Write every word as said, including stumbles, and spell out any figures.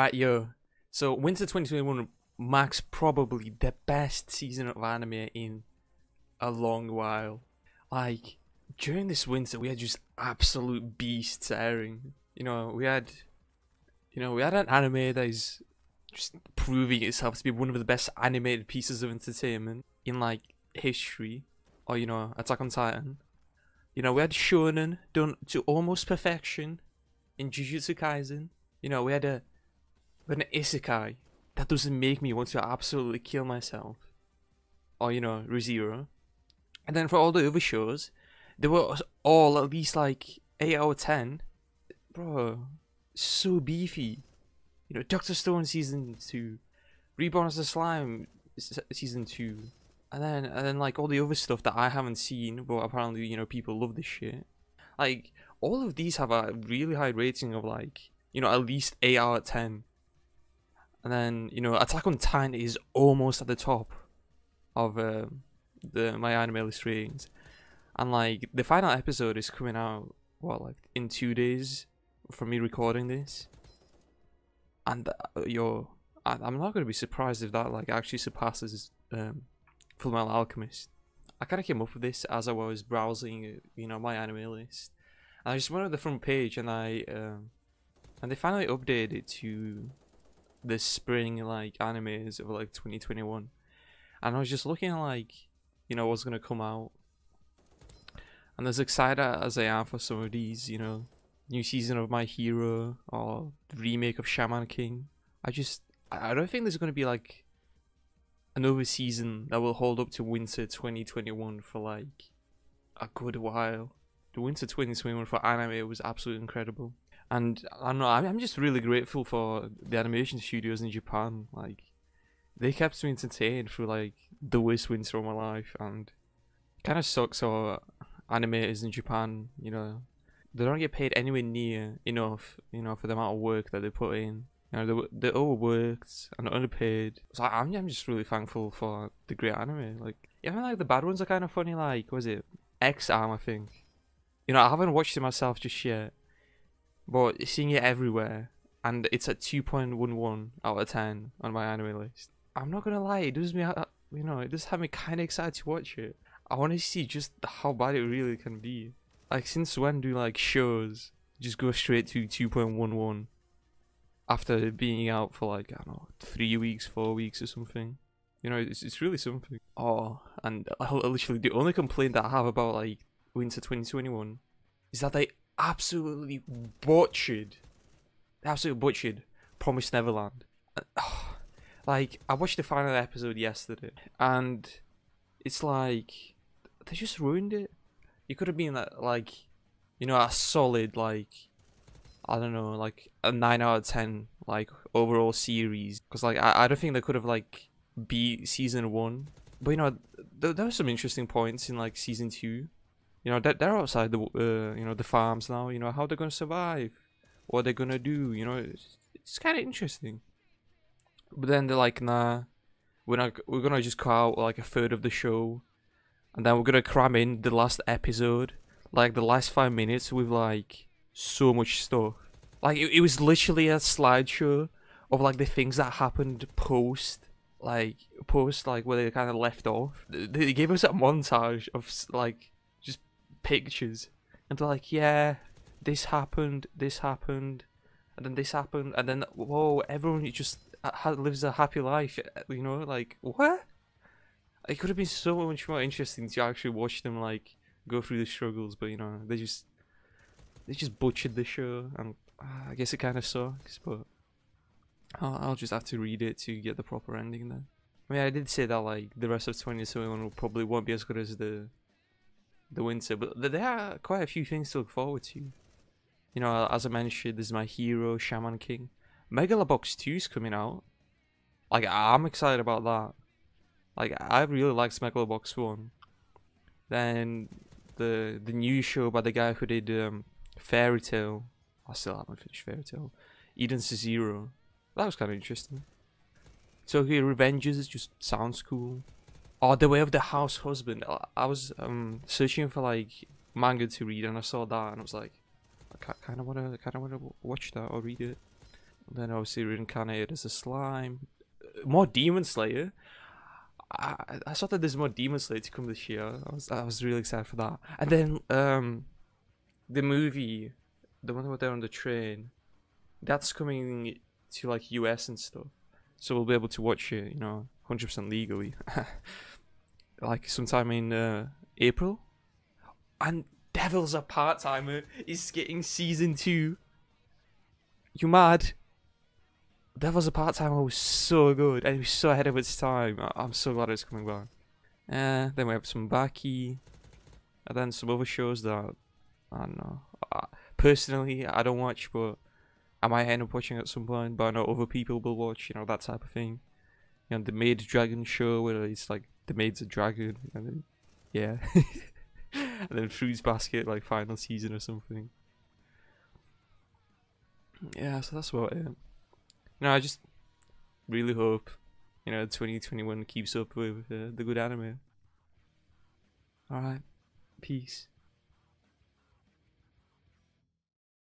Alright, yo. So, Winter twenty twenty-one marks probably the best season of anime in a long while. Like, during this winter, we had just absolute beasts airing. You know, we had... You know, we had an anime that is just proving itself to be one of the best animated pieces of entertainment in, like, history. Or, you know, Attack on Titan. You know, we had Shonen done to almost perfection in Jujutsu Kaisen. You know, we had a... We had an isekai that doesn't make me want to absolutely kill myself. Or, you know, Re Zero. And then for all the other shows, they were all at least, like, eight out of ten. Bro... so beefy. You know, Doctor Stone season two, Reborn as a Slime season two, and then and then like all the other stuff that I haven't seen, but apparently, you know, people love this shit. Like, all of these have a really high rating of, like, you know, at least eight out of ten. And then, you know, Attack on Titan is almost at the top of uh, the My Anime List ratings. And, like, the final episode is coming out, what, like, in two days? For me recording this, and uh, yo, I, I'm not gonna be surprised if that, like, actually surpasses um, Fullmetal Alchemist. I kind of came up with this as I was browsing, you know, My Anime List, and I just went on the front page, and I um, and they finally updated it to the spring, like, animes of, like, twenty twenty-one, and I was just looking at, like, you know, what's gonna come out, and as excited as I am for some of these, you know. New season of My Hero, or the remake of Shaman King. I just, I don't think there's going to be, like, another season that will hold up to Winter twenty twenty-one for, like, a good while. The Winter twenty twenty-one for anime was absolutely incredible. And I don't know, I'm just really grateful for the animation studios in Japan. Like, they kept me entertained through, like, the worst winter of my life, and it kind of sucks how animators in Japan, you know, they don't get paid anywhere near enough, you know, for the amount of work that they put in. You know, they they're overworked and underpaid. So I'm I'm just really thankful for the great anime. Like, even like the bad ones are kind of funny. Like, was it X-Arm? I think. You know, I haven't watched it myself just yet, but seeing it everywhere, and it's at two point one one out of ten on My Anime List. I'm not gonna lie, it does me, you know, it does have me kind of excited to watch it. I want to see just how bad it really can be. Like, since when do, like, shows just go straight to two point one one after being out for, like, I don't know, three weeks, four weeks or something? You know, it's, it's really something. Oh, and I, literally the only complaint that I have about, like, Winter twenty twenty-one is that they absolutely butchered, they absolutely butchered Promised Neverland. And, oh, like, I watched the final episode yesterday, and it's like, they just ruined it. It could have been, like, you know, a solid, like, I don't know, like, a nine out of ten, like, overall series. Because, like, I, I don't think they could have, like, beat season one. But, you know, th there were some interesting points in, like, season two. You know, they're, they're outside the, uh, you know, the farms now. You know, how they're going to survive. What they're going to do, you know. It's, it's kind of interesting. But then they're like, nah, we're not, we're going to just cut out, like, a third of the show. And then we're gonna cram in the last episode, like the last five minutes with, like, so much stuff. Like, it, it was literally a slideshow of, like, the things that happened post, like, post, like, where they kind of left off. They gave us a montage of, like, just pictures. And they're like, yeah, this happened, this happened, and then this happened, and then, whoa, everyone just lives a happy life, you know, like, what? It could have been so much more interesting to actually watch them, like, go through the struggles, but, you know, they just they just butchered the show, and uh, I guess it kind of sucks, but I'll, I'll just have to read it to get the proper ending then. I mean, I did say that, like, the rest of twenty twenty-one will probably won't be as good as the the winter, but there are quite a few things to look forward to. You know, as I mentioned, there's My Hero, Shaman King. Megalobox two is coming out. Like, I'm excited about that. Like, I really liked Megalobox one. Then the the new show by the guy who did um, Fairy Tale. I still haven't finished Fairy Tale. Edens Zero. That was kind of interesting. So here, Revengers just sounds cool. Oh, The Way of the House Husband. I was um searching for, like, manga to read, and I saw that, and I was like, I kind of wanna, kind of wanna watch that or read it. Then obviously reincarnated as a slime. More Demon Slayer. I, I thought that there's more Demon Slayer to come this year. I was I was really excited for that. And then um, the movie, the one where they're on the train, that's coming to like U S and stuff. So we'll be able to watch it, you know, one hundred percent legally. Like sometime in uh, April. And Devil's a Part-Timer is getting season two. You mad? Devil's a Part-Timer was so good and it was so ahead of its time. I'm so glad it's coming back. Uh, then we have some Baki, and then some other shows that I don't know. I, personally, I don't watch, but I might end up watching at some point. But I know other people will watch, you know, that type of thing. You know, the Maid Dragon show where it's like the maid's a dragon, and then yeah, and then Fruits Basket like final season or something. Yeah, so that's about it. No, I just really hope, you know, twenty twenty-one keeps up with uh, the good anime. Alright, peace.